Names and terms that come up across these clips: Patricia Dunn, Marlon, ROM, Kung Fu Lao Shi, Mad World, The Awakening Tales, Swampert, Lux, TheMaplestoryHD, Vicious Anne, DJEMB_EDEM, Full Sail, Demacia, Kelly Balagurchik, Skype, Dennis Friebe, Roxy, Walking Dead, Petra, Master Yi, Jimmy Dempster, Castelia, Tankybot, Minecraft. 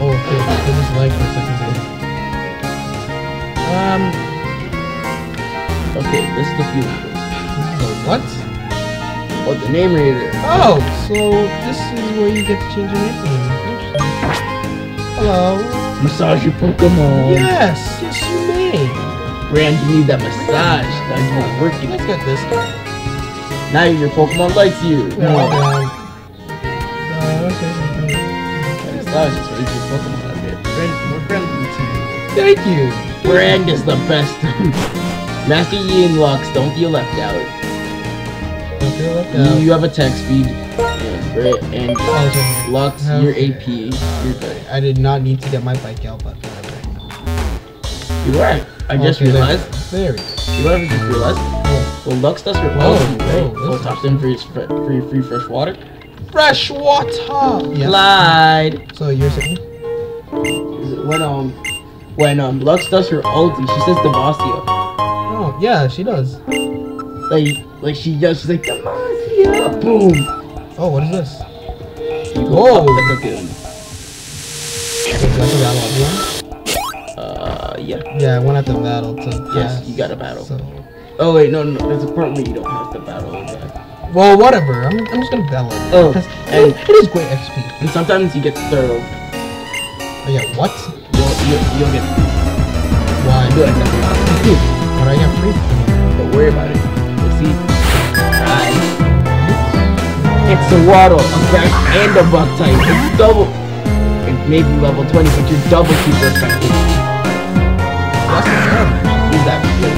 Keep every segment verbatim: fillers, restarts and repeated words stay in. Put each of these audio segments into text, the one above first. Oh, okay. I just lagged for a second there. Um. Okay, this is the future. This is the what? Oh, the name reader. Oh, so this is where you get to change your name. Interesting. Hello. Massage your Pokemon. Yes, yes you may. Brand, you need that massage. Now you're working. Let's get this. Now your Pokemon likes you. Yeah, oh, uh, okay. Massage is for each Pokemon out there. We're friendly to you. Thank you! Brand is the best. Master Yi and Lux, don't feel left out. Don't feel left you, out. You have attack speed. Yeah, and oh, okay. Lux, okay. Your A P. You're good. I did not need to get my bike out, but whatever. You're right. I okay, just realized. There we go. You know what I just realized? Oh. Well, Lux does your policy, right? Well, tops in for his fr free, free fresh water. Fresh water! Yep. Lied! So you're saying? When um when um Lux does her ulti, she says Demacia. Oh yeah, she does. Like like she does she's like Demacia! Boom! Oh, what is this? You go. Whoa! Like a uh yeah. Yeah, I went at the battle to pass. Yes, you got a battle. So. Oh wait, no no, there's a part where you don't have to battle exactly. Well, whatever. I'm, I'm just gonna battle it. Oh, and it is great X P. And sometimes you get thrown. Oh yeah, what? You'll, you'll, you'll get. Why? Well, but I got free. Don't worry about it. We'll see. Right. It's a Waddle, a Crash, and a Buck type. It's double. It's maybe level twenty, but you're double super effective. That's the Is that good?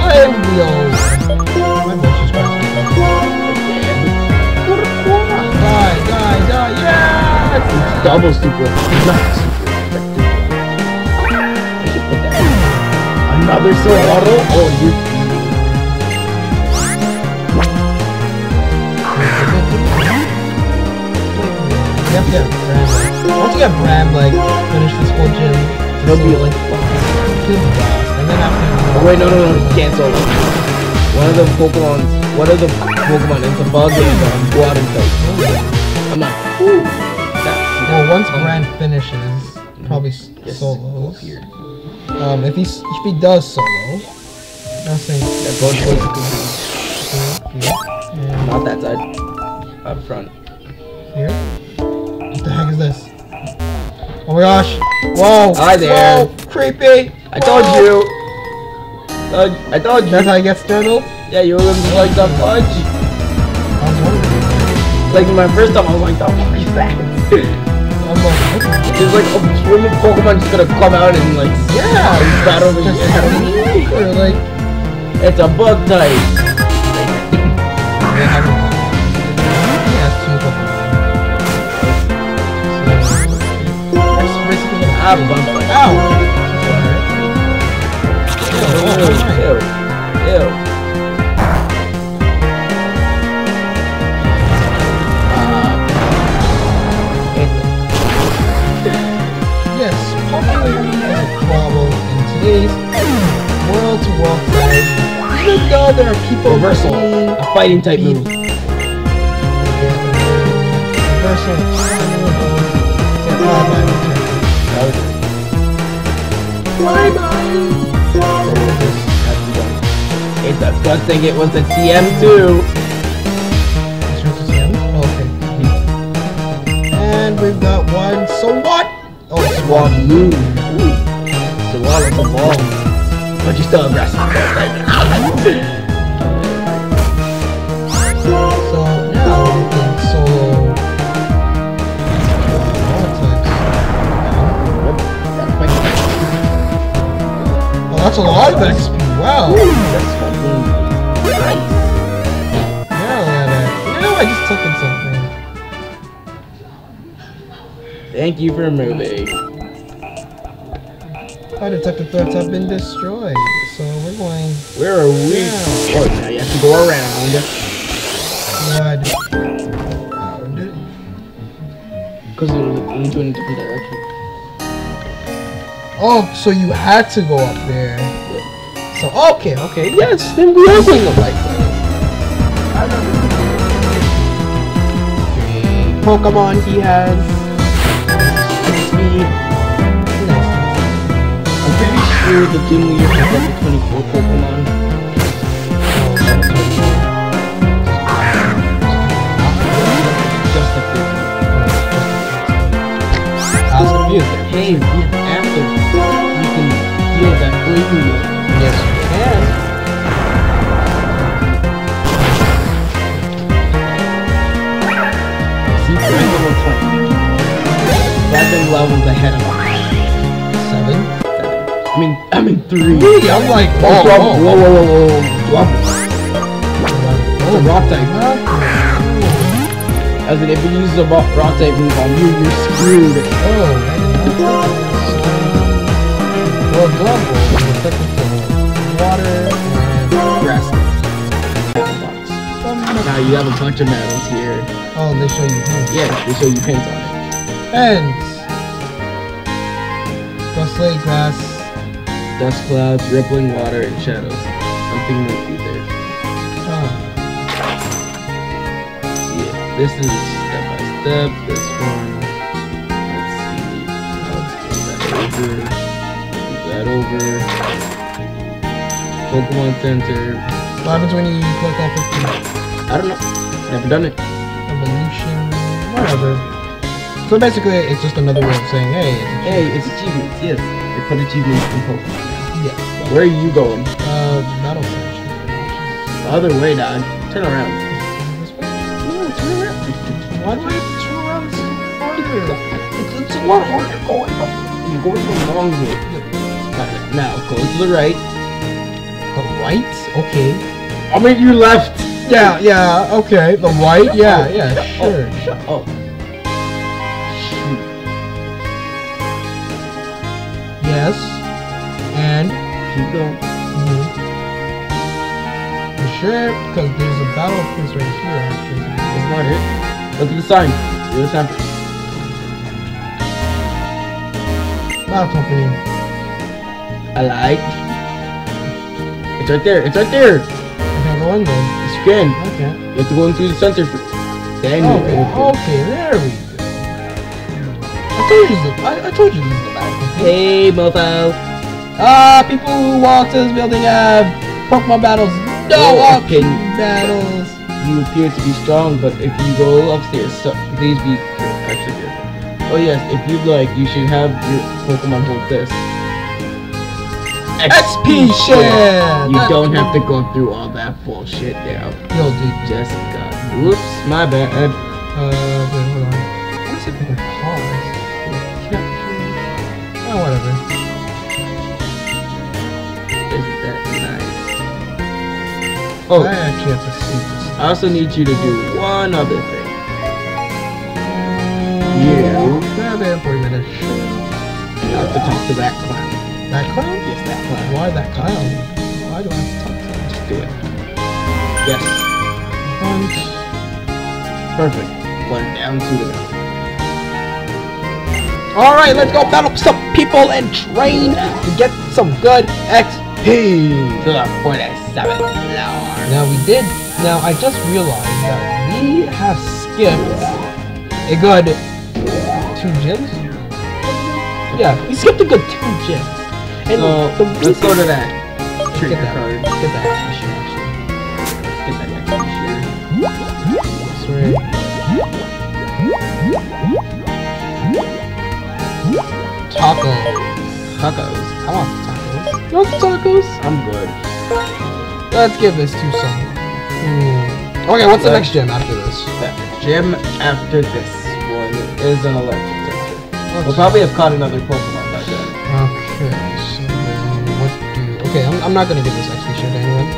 Flame wheels. It's double super. It's not super effective. I should put that in. Another Silvado? Oh, you. You have to get Bram. Once you get Bram, like, finish this whole gym. He'll be like, and then after. Oh, wait, no, no, no. Cancel. One of the Pokemon. One of the Pokemon is the bug game, but I'm go out and go. I'm not. Woo. Well, once Brand finishes, probably yes. solos. Um, if he if he does solo, nothing. Yeah, both boys are yeah. Not that side. Up front. Here. What the heck is this? Oh my gosh! Whoa! Hi there. Whoa! Creepy! I Whoa. told you. Uh, I told you. That's how I get startled. Yeah, you were like the fudge. I was wondering. Like my first time, I was like, the fuck is that? There's like a swimming Pokemon just gonna come out and like yeah, battle the shit. Or like it's a bug type. Ow! Ew! Ew! Ew! World to world fight. Even though there are people reversal, a fighting type move. Reversal. Bye bye. It's a good thing it was a T M too. Okay. And we've got one. So what? Oh, Swampert. The wall is a ball. But you're still aggressive. So now we can solo uh, oh, that's a lot of X P. Wow. Ooh, that's fucking nice. You know, I just took in something. Thank you for moving. Our detective threats have been destroyed, so we're going. Where are we? Yeah. Oh, now you have to go around. What? Because we need to in a different direction. Oh, so you had to go up there. Yeah. So okay, okay, yes, then we are going the right way. Pokemon he has. It's me. Nice. I'm pretty sure the gym leader has level twenty-four Pokemon. Just like this. That's what it is. Hey, we have active. You can heal that blue. Yes, you can. Seven levels ahead of me. Seven? I mean, I mean three. Really? I'm like, whoa, whoa, whoa, whoa, whoa, whoa. Drop it. Oh, rock type. Huh? As in, if it uses a rock type move on you, you're screwed. Oh, I didn't know that. Well, glove roll is technically water and grass. Now you have a bunch of medals here. Oh, they show you pins. Yeah, they show you pins on it. Pins! Dustlake glass. Dust clouds, rippling water, and shadows. Something might be there. Oh. Yeah, this is step by step. This one. Let's see. Now let's get that over. Get that over. Pokemon Center. What happens when you collect all fifteen? I don't know. Never done it. Evolution. Whatever. So basically, it's just another way of saying, hey, it's hey, it's achievements, yes. They put achievements in Pokemon. Yes. Well, where are you going? Uh, Battlestage. The other way, dog. Turn around. This way? No, turn around. Why do I have to turn around? This is harder. It's, it's a lot harder going. You're going the wrong way. Alright, now, go to the right. The right? Okay. I'll make you left. Yeah, yeah, okay. The right? Yeah, yeah, sure. Oh, shut up. Yes, and keep going. Mm-hmm. You sure? Because there's a battle piece right here, actually. It's not it. Look at the sign. There's a sign. Battle company. I like. It's right there. It's right there. I can't go in there. Yes, you can. Okay. You have to go into the center for. Then oh, okay. Okay, there we go. I told you this. I, I told you this. Hey, mofo. Ah, uh, people who walk to this building have Pokemon battles. No walking battles. You appear to be strong, but if you go upstairs, so please be actually good. Oh yes, if you'd like, you should have your Pokemon hold this. X P shit. You don't have to go through all that bullshit now. Yo, dude, just got. Whoops, my bad. Uh, wait, hold on. I guess if we can pause. Oh, whatever. Isn't that nice? Oh, I actually have to see this. I also need you to do one other thing. Yeah. Grab it for a minute. You have to talk to that clown. That clown? Yes, that clown. Why that clown? Why do I have to talk to him? Just do it. Yes. Punch. Perfect. One down, two down. Alright, let's go battle some people and train to get some good X P to the forty-seventh floor. Now we did, now I just realized that we have skipped a good two gyms? Yeah, we skipped a good two gyms. And so, the let's go to that trigger card. Let's get that extra share, actually. Let's get that extra share. That's right. Tacos. Tacos. I want tacos. You want tacos? I'm good. Let's give this to someone. Mm. Okay, what's the, the next gym after this? The gym after this one is an electric center. Okay. We'll probably have caught another Pokemon by then. Okay, so then what do you... Okay, I'm, I'm not going to give this X P shit to anyone.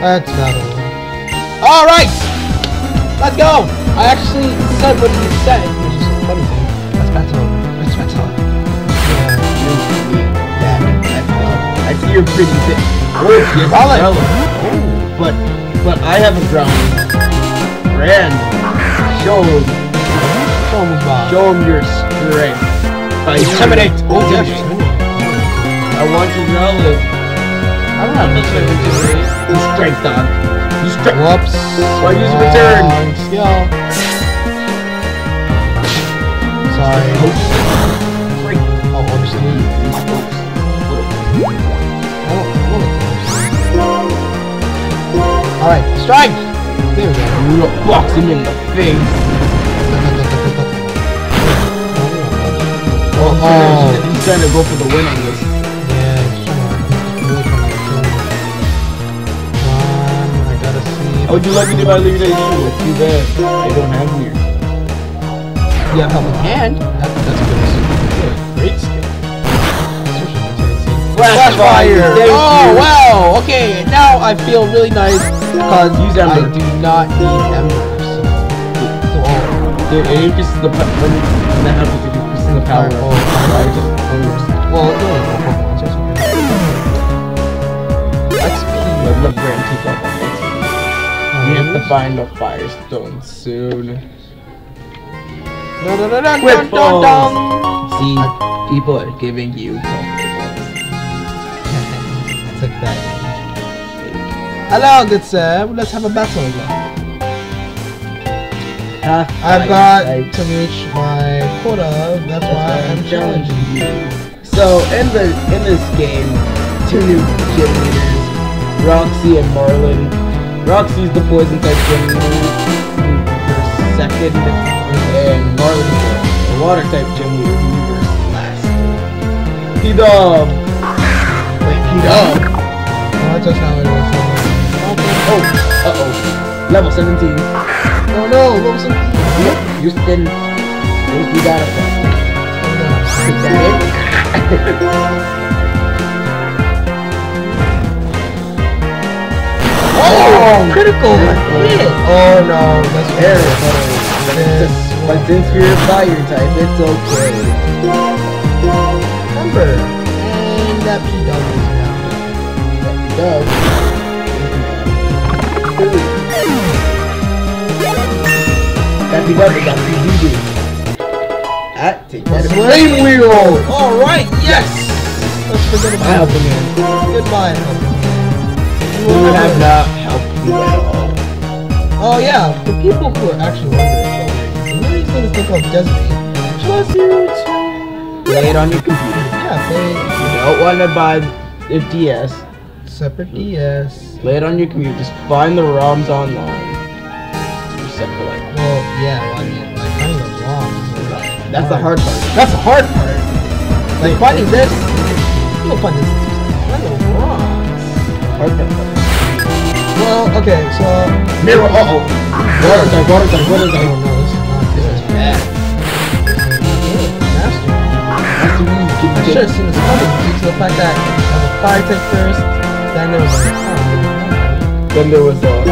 That's battle. Alright! Let's go! I actually said what he said, which is a funny thing. Let's battle. Let's battle. Yeah, that's all. I see you're pretty thick. Oh, yes, Marlon! Oh, but, but I have a ground. Grand. Show him. Show him, Show him your strength. By Intimidate! Oh, yes. I want you to know that I don't have much of a return. He's strength on. You strength. Whoops. Why use return? Skill. Sorry. Great. Oh, obviously. My hopes. Oh, alright, strike! There we go. Box him in the face. Oh, oh. He's trying to go for the win on this. How would you like me if I leave that you? It's too bad. I don't have weird. You have helping hand? That, that's a good skill. Yeah, great skill. Flash fire! Thank oh, you. Wow! Okay, now I feel really nice because I do not need embers. So. Dude, it increases the power. And that happens, it increases the power. Oh, I just. Well, it's only one Pokemon. It's just weird. X P. The brand took off. We have to find the Firestone soon. No, no, no, no, Quick no, no, no. See, I, people are giving you. It's like that. Hello, good sir. Let's have a battle again. Half I've got like, to reach my quota. That's, that's why I'm challenging you. So in the in this game, two new gym leaders, Roxy and Marlon. Roxy's the poison type gym leader for second, and Marlon the water type gym leader for last. P-Dub! Wait, P-Dub? Oh, that's how it was. Oh, uh-oh. Level seventeen. Oh no, level seventeen. Nope, you spin. We got it. Is that it? Oh, critical! Hit. Oh no, that's very funny. But since you're a fire type, it's okay. Remember, and that P-Dub is now. That P-Dub is now. That P-Dub is on P D D. That takes that flame wheel! Alright, yes! Let's forget about helping him. Goodbye, helping him. You have not helped me at all. Oh yeah, for people who are actually wondering, so what is this thing called Desiree? Plus you to play it on your computer. Yeah, play it. You don't want to buy the D S. Separate D S. Play it on your computer. Just find the ROMs online. You're separate. Like well, yeah, well, I mean, like finding the ROMs. Like, that's the hard part. That's the hard part. Like finding this. You'll find this. Find the ROMs. Hard part. Hard part. Well, okay, so... Mirror, uh-oh! Water type, water type, water type! Oh no, this is not good. This is bad. Master Yi. Master Yi. I should have seen this coming due to the fact that I was a fire type first, then there was a... Oh, then there was a... Air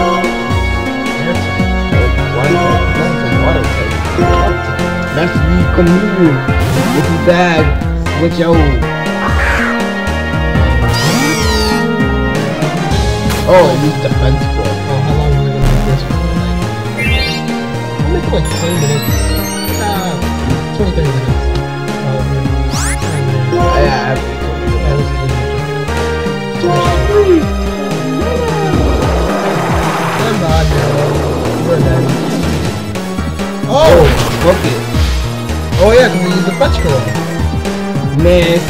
type. Water type. That's a water type. Master Yi, come here! This is bad. Switch out. Oh, I use defense for it. Oh, how long are we gonna make this for? I'll make it like twenty minutes. Ah, twenty, thirty minutes. Oh, yeah, I have oh, oh, fuck it. Oh, yeah, because we use the fetch girl. Miss.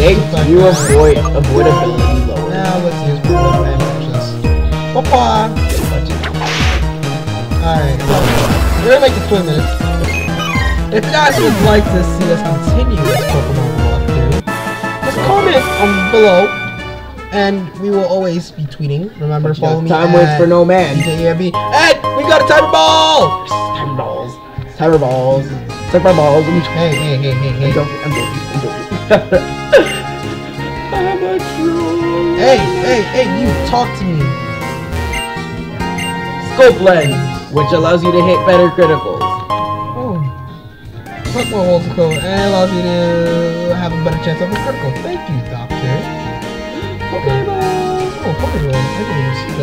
Thank you, avoid. Avoidability lower. Now, let's use one. Papa! Alright, we're gonna make it twenty minutes. If you guys would like to see us continue this Pokemon walkthrough, just comment um, below, and we will always be tweeting. Remember, but follow me time waits for no man. D J A M B. Hey! We got a timer ball! Timer balls. Timer balls. Timer balls. Hey, hey, hey, hey, hey. I'm joking, I'm joking, I'm joking. I'm a troll. Hey, hey, hey, you talk to me. Scope lens, which allows you to hit better criticals. Oh. Click more holes to go and allows you to have a better chance of a critical. Thank you, Doctor. Pokemon! Oh, Pokemon. I didn't even see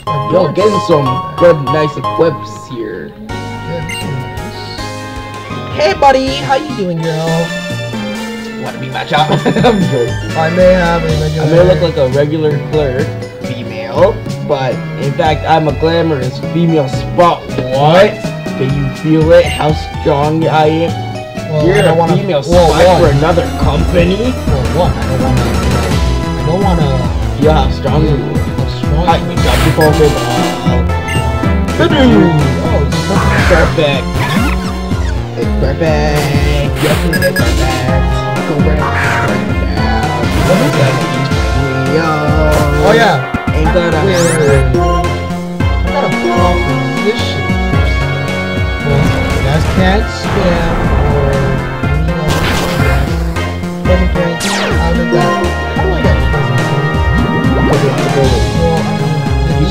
that. Yo, getting some good, nice equips here. Hey, buddy. How you doing, girl? want to be my job. I'm joking. I may have a regular... I may look like a regular clerk, female, but in fact, I'm a glamorous female spot. What? Can you feel it? How strong I am? Well, You're I don't a wanna, female well, spy well, for another company? Well, what? I don't want to... I don't want to... Yeah, how strong you are. How strong I, you got your phone with... Oh, it's perfect. It's perfect. Yes, it is perfect. Go right now. Let me get you. Oh yeah. Ain't that a weird? I got a poor position. That's cat spam or you know. Let me get out of that. How do I get out of that?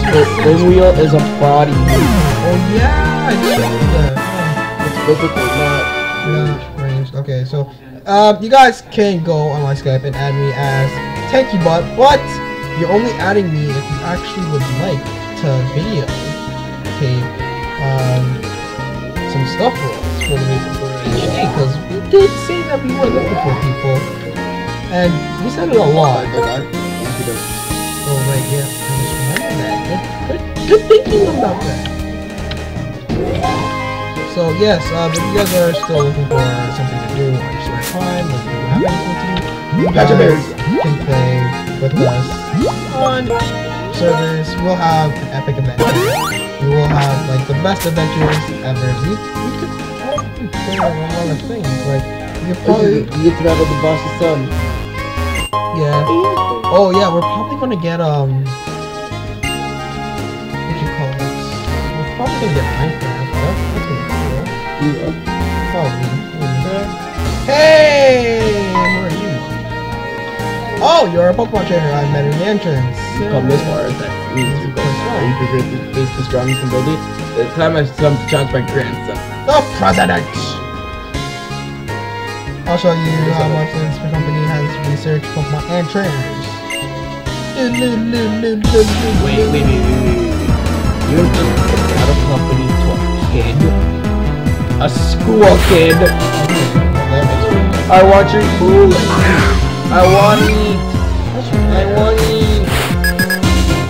The wheel is a body. Oh yeah, I did that. It's physical, not. Okay, so, um, you guys can go on my Skype and add me as Tankybot, but you're only adding me if you actually would like to video, okay, um, some stuff for us for the because we did say that we were looking for people, and we said it a lot. So, like, yeah, I just remember that. Good, good thinking about that. So yes, um, if you guys are still looking for uh, something to do on your spare time, if you have anything to do, you guys can play with us on servers. We'll have an epic event. We will have like the best adventures ever. We, we could probably play a lot of things. Like you could probably you get to battle the boss's son. Yeah. Oh yeah, we're probably gonna get um. What you call it? We're probably gonna get Minecraft. That's gonna be cool. Yeah. Probably. Yeah. Hey! Who are you? Oh, you're a Pokemon trainer. I met in the entrance. You yeah. come this far, is that? You can go face the strongest and build it. The time I come to challenge my grandson. The president! I'll show you Here's how much this company has researched Pokemon and trainers. Wait, wait, wait, wait, wait. You're just out of company. Kid. A school kid. I want your food. I want eat. I want eat.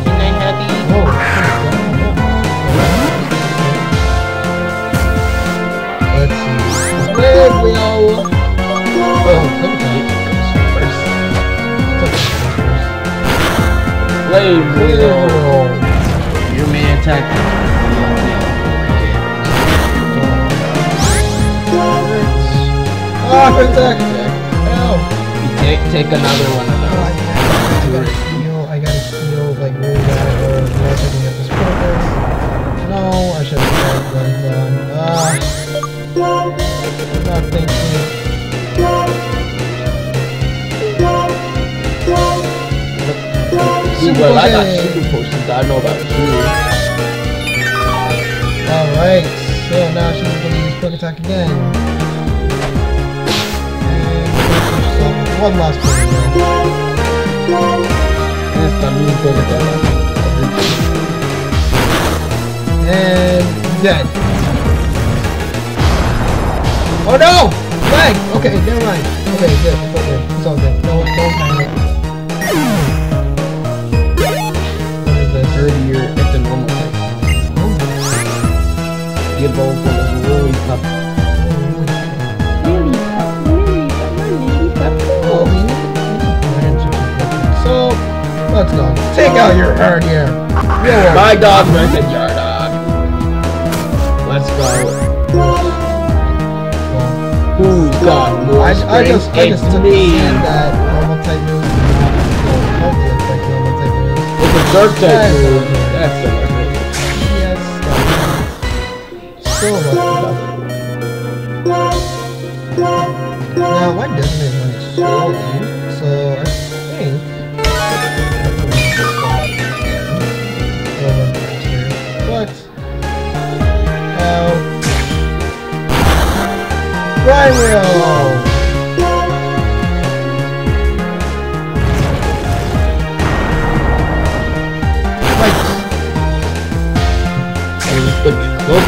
Can I have eat? Let's see. Squid wheel. Oh, let me take it first. Blade wheel. Your man attacked. Oh, protect! No! You take, take another one of those. Oh, I, gotta, I gotta heal, I gotta heal, like, really bad, or unless I can get this purpose. No, I should have got one done. Ah! God, thank you. Super well, I got super potions, I know about you. Alright, so now she's gonna use Poke Attack again. One last one. Yes, I'm using Poke Attack. And dead. Oh no! Lag! Okay, never mind. Okay, good. It's all good. It's all good. No, no time. What is that? Dirtier at the normal time. Oh. Get both of them really tough. Let's go. Take out your herd here. Yeah. My dog versus your dog. Let's go. Well, who's got more I, I just, I just took me. That normal type moves. Normal type moves. It's a dark type move. That's the one. Yes. So much. Now, why doesn't it so? So. Right wheel! Right! It's good. Look! Look!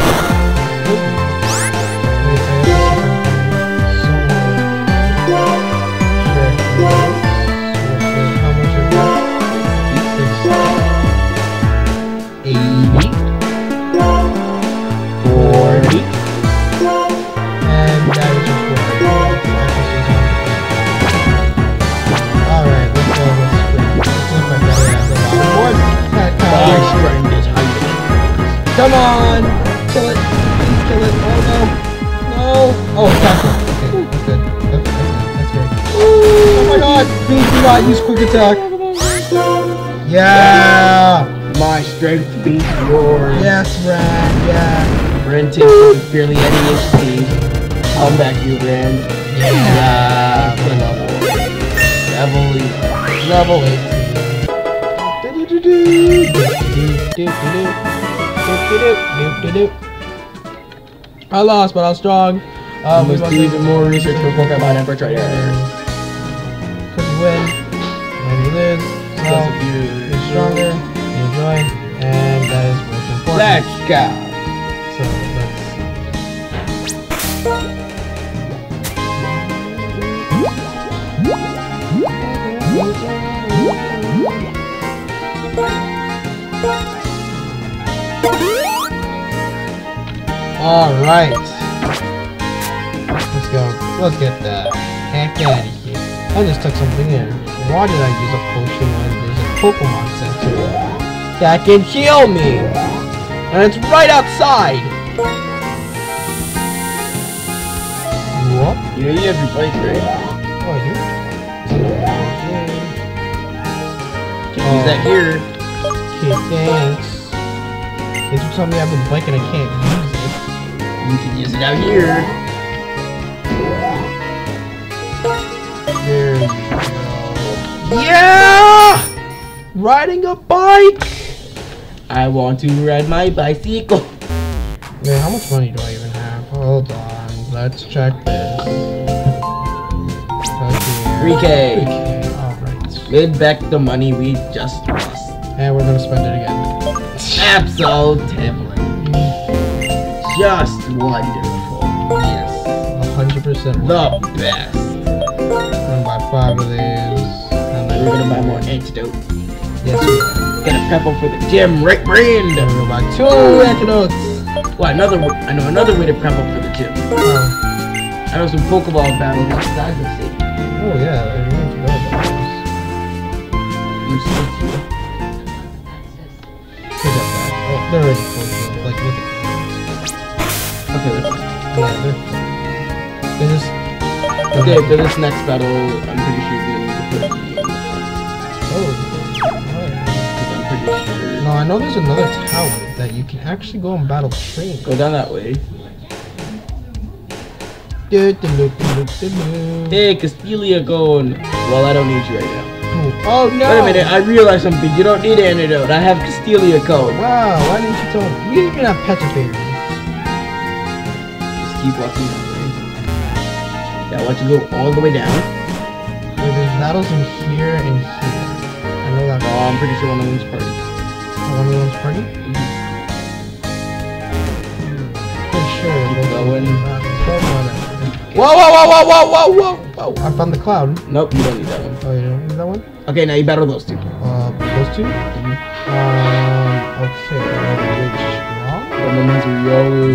Come on! Kill it! Please kill it! Oh no! No! Oh, gotcha. Okay, that's good. That's, that's, that's great. Oh my god! Please do not use quick attack! Yeah! My strength beats yours! Yes, Ren! Yeah! Ren takes from barely any H P. Come back, you Ren! Yeah! Level! Level! Level! Do do do do do do do do. I lost, but I was strong. Um, we must do even more research for Pokemon and for Trainer. Cause you win, and you lose. So you're stronger, you join, and that is what's important. Let's go. So let's. Alright. Let's go. Let's get the heck out of here. I just took something in. Why did I use a potion when there's a Pokemon sensor that can heal me? And it's right outside! What? You know you have your bike, right? Oh, I do? Can't use that here. Okay, thanks. They keep telling me I have a bike and I can't use it. You can use it out here. There we go. Yeah! Riding a bike! I want to ride my bicycle. Man, how much money do I even have? Hold on. Let's check this. three K. three K. Alright. Mid back the money we just lost. And we're gonna spend it again. Absolutely. Just wonderful. Yes. one hundred percent. The best. I'm gonna buy five of these. And then we're gonna buy more antidote. Yes, we are. Gonna prep up for the gym, Rick Brand. I'm gonna buy two antidotes. Well, another one. I know another way to prep up for the gym. Oh. I know some Pokeball battles outside the city. Oh, yeah. I really know about those. They're already full of like, look at okay, they're yeah, they're just... Okay, for this next battle, I'm pretty sure we need to put the... Oh, alright. Because I'm pretty sure... No, I know there's another tower that you can actually go and battle train. Go down that way. Hey, Castelia going. Well, I don't need you right now. Oh no! Wait a minute, I realized something. You don't need an antidote. I have Castelia code. Wow, why didn't you tell me? You even have Petra berries. Just keep walking that way. Yeah, I want you to go all the way down. Wait, there's battles in here and here. I know that. Oh, I'm pretty sure one of them's party. Oh, one of them's party? Mm-hmm. Pretty sure. Keep going. Whoa, whoa, whoa, whoa, whoa, whoa, whoa! I found the cloud. Nope, you don't need that one. Oh, you don't need that one? Okay, now you battle those two. Uh, those two? Mm-hmm. Um, okay. Which one? The ones are yellow.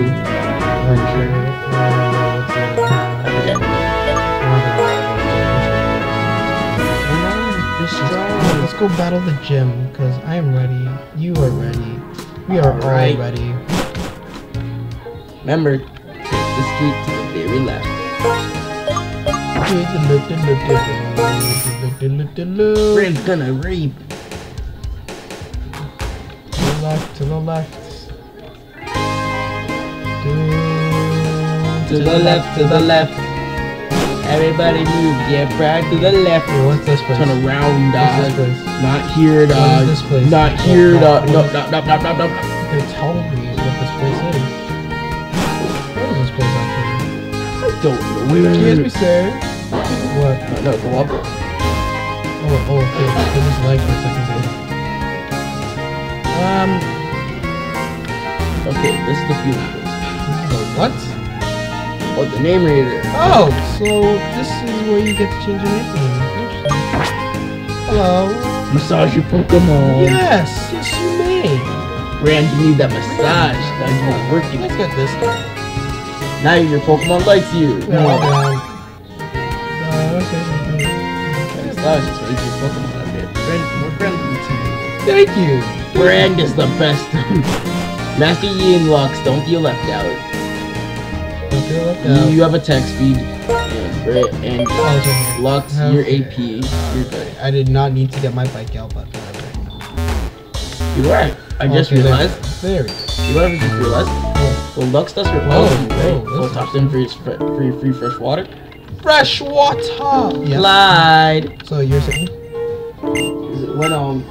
Okay. Okay. Okay. Let's go battle the gym, because I am ready. You are ready. We are all, all right. ready. Remember, take the street to the very left. Brand's gonna reap. To the left, to the left. Do, to, to the, the left, left, to the left. Everybody move, yeah, Brad, to the left. Hey, what's this place? Turn around, dog. Not here, dog. This place? Not here, dog. No, no, no, no, no, no. They tell me what this place is. What is this place actually? I don't know. Wait, excuse me, sir. What? No, go up. Oh, oh, okay. I just lagged for a second there. Um. Okay, this is the Phoenix. This is the what? Oh, the name reader. Oh, so this is where you get to change your nickname. Hello. Massage your Pokemon. Yes, yes you may. Brand, you need that massage. Now you are working. Let's get this. Now your Pokemon likes you. No, uh, okay. That was just making Pokemon out there. Brand, we're Brand. Thank you. Brand is the best. Master Yi and Lux, don't feel left out. Don't feel left out. You have a tech speed. And, and oh, Lux, okay. Your A P. You're good. I did not need to get my bike out, but you're right. I okay, just realized. There we go. You know what I just realized? What? Well, Lux does repel you, right? Well, tops in for free, free fresh water. Fresh water! Yes. Lied! So you're saying? When, um,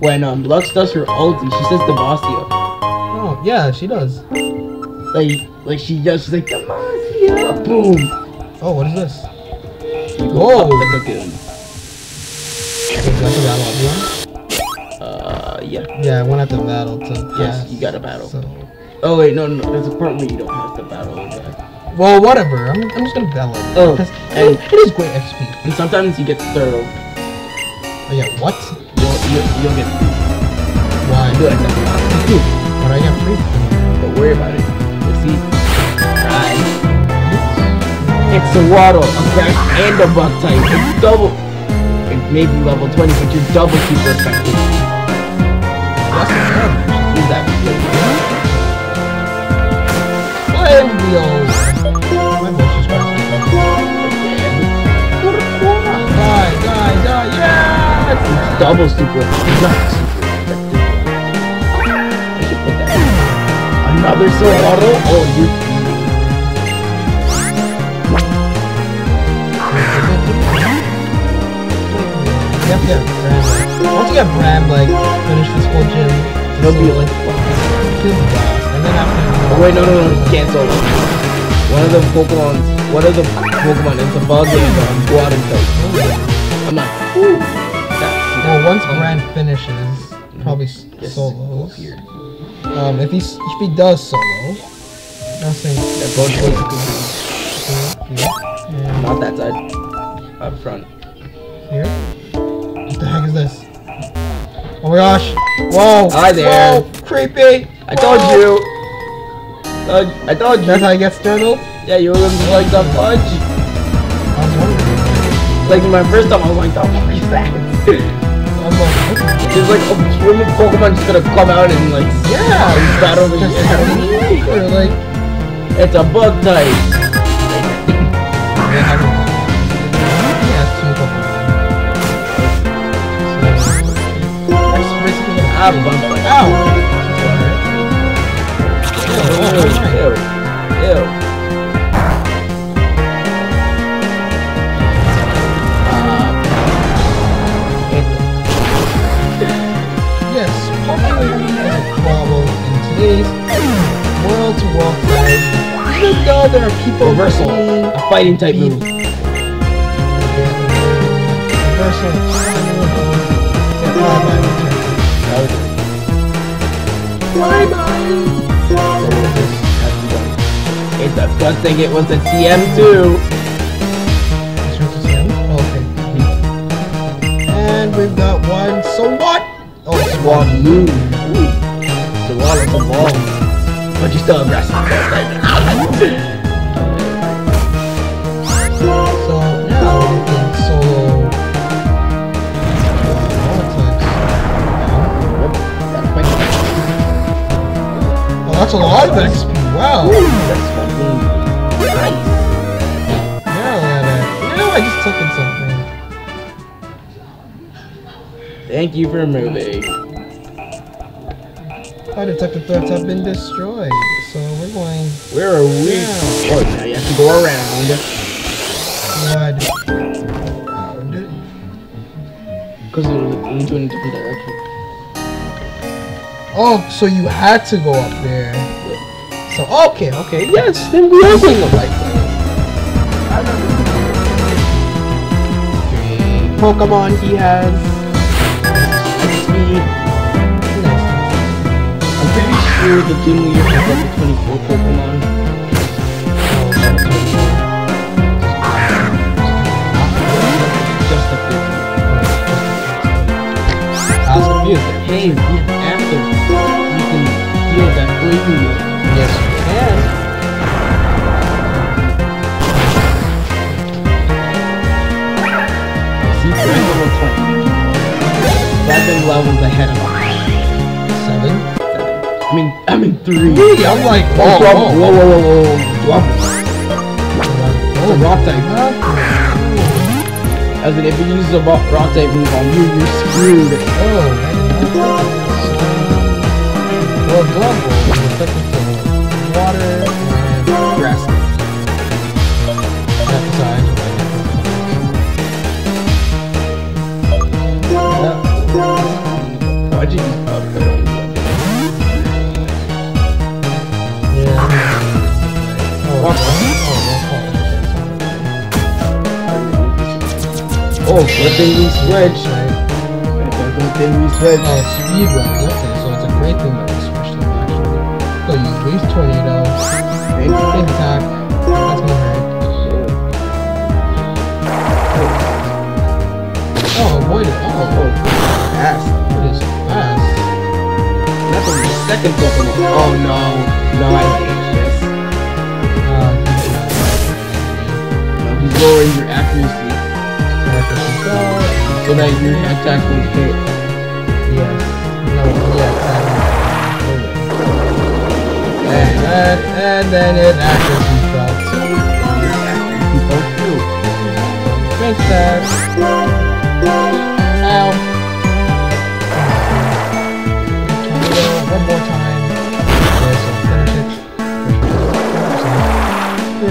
when, um, Lux does her ulti, she says Demacia. Oh, yeah, she does. Like, like she does, she's like, Demacia! Boom! Oh, what is this? You go Whoa! Like a goon. That's a battle, Uh, yeah. Yeah, I went at the battle to pass. Yes, you got a battle. So. Oh, wait, no, no, there's a part where you don't have to battle that. Well, whatever. I'm, I'm just gonna bellow. Oh, and it is great X P. And sometimes you get thorough. Oh yeah, what? You'll, you'll, you'll get why? Good. But I got free. Don't worry about it. You'll see. Hi. It's a waddle, a crash, and a buck type. It's double. It may be level twenty, but you're double super effective. That's awesome. Is that good? What? Double super, not super effective. I should put that in. Another Silvado? Oh, you. You have to get Bram. Once you get Bram, like, finish this whole gym, he'll be like, he'll be fast. And then after. Oh, wait, no, no, no, cancel. One of the Pokemon, one of the Pokemon is a bug and um, go out and fight. I'm not. Ooh. Well, once Brand finishes, probably yes. solos. Um, if he if he does solo, nothing. They're both going to not that side. Up front. Here. What the heck is this? Oh my gosh! Whoa! Hi there. Whoa! Creepy! I told you. I told you. That's how I get startled. Yeah, you were looking like the fudge. I was wondering. Like my first time, I was like, the fuck is that? There's like a swimming Pokemon just gonna come out and like yeah, he's battling it. It's or like it's a bug type. I bug type. Ow! Ew! Ew! World to world fight. Even though there are people reversal, a fighting type move. Reversal. Bye bye. It's a good thing it was a T M too. Okay. And we've got one. So what? Oh, it's one move. But you still have rest. So now we can solo. Oh, that's a lot of X P. Wow. That's fucking nice. You know, I just took in something. Thank you for moving. My detective threats have been destroyed, so we're going. Where are we? Yeah. Oh, now you have to go around. God. Around it. Because we need to go in a different direction. Oh, so you had to go up there. Yeah. So, okay, okay, yes, then we are going the right way. I Pokemon he has. Here the team leader has up to twenty-four Pokemon. Just a fifty. That's a beautiful. Hey, we have after. You can heal that blue. Yes, you can. See, Dragon level twenty. Dragon levels ahead of us. Seven. I mean, I mean three. Really? I'm like, oh, oh, oh, oh, whoa, whoa, whoa, whoa, drop it. Oh, rock type, huh? As in, if it uses a rock type move on you, you're screwed. Oh, man. Well, global is technically water and grass. That side. Yeah. Why'd you use that? Oh, what thing we switch? What thing we switch? Oh, speedrun, okay, so it's a great thing that we switched them actually. So you breeze tornado, big attack, that's my hurt. Oh, avoid it, oh, oh, fast. It is fast. That's only the second Pokemon. Oh no, no, I hate this. Uh, he's lowering your accuracy. So that your attack will hit. Yes. No, yes, that is. And then, and then it accuracy fell. So your accuracy fell too. Princess. Ow. One more time. Okay, so finish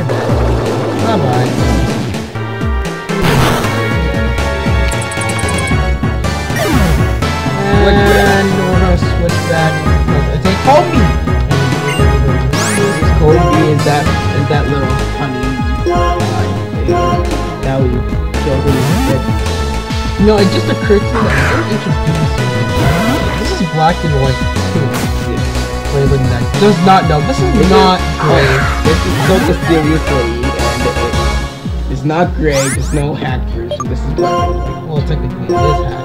it. You're dead. Bye-bye. And we're gonna switch back. It's a Kobe! Kobe is that, is that little honey. Now we show them the. No, it just occurred to me that I didn't introduce it. This is black and white too. Wait, look at that. Does not know. This is it not is gray. gray. This is so mysteriously. And it is not gray. There's no hack version. This is black and white. Well, technically it is hacked.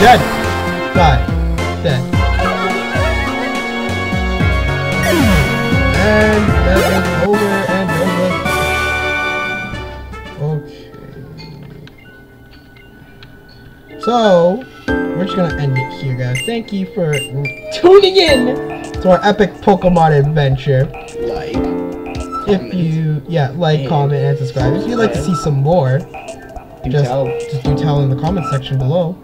Dead! Die. Dead. And that is over and over. Okay. So, we're just gonna end it here, guys. Thank you for tuning in to our epic Pokemon adventure. Like, if you, yeah, like, comment, and subscribe. If you'd like to see some more, just just do tell in the comment section below.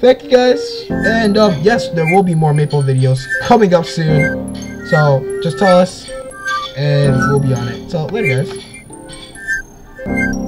Thank you guys, and um, yes, there will be more Maple videos coming up soon, so just tell us, and we'll be on it. So, later guys.